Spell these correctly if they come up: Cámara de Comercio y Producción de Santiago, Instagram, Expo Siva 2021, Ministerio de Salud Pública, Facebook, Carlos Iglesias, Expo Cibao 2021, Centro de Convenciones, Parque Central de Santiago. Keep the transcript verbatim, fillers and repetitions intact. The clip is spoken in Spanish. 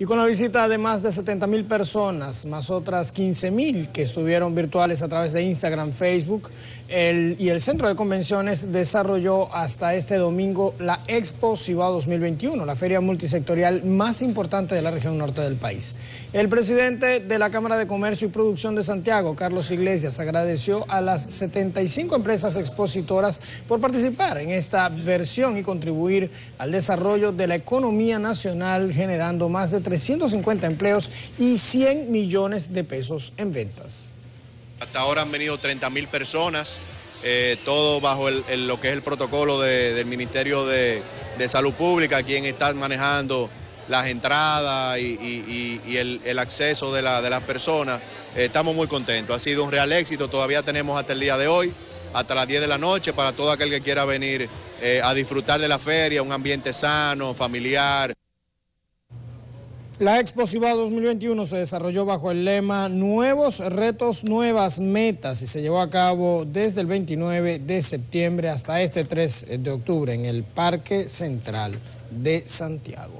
y con la visita de más de setenta mil personas, más otras quince mil que estuvieron virtuales a través de Instagram, Facebook, el, y el Centro de Convenciones desarrolló hasta este domingo la Expo Siva dos mil veintiuno, la feria multisectorial más importante de la región norte del país. El presidente de la Cámara de Comercio y Producción de Santiago, Carlos Iglesias, agradeció a las setenta y cinco empresas expositoras por participar en esta versión y contribuir al desarrollo de la economía nacional, generando más de trescientos cincuenta empleos y cien millones de pesos en ventas. Hasta ahora han venido treinta mil personas, eh, todo bajo el, el, lo que es el protocolo de, del Ministerio de, de Salud Pública, quien está manejando las entradas y, y, y, y el, el acceso de, la, de las personas. Eh, estamos muy contentos, ha sido un real éxito, todavía tenemos hasta el día de hoy, hasta las diez de la noche, para todo aquel que quiera venir eh, a disfrutar de la feria, un ambiente sano, familiar. La Expo Cibao dos mil veintiuno se desarrolló bajo el lema Nuevos Retos, Nuevas Metas, y se llevó a cabo desde el veintinueve de septiembre hasta este tres de octubre en el Parque Central de Santiago.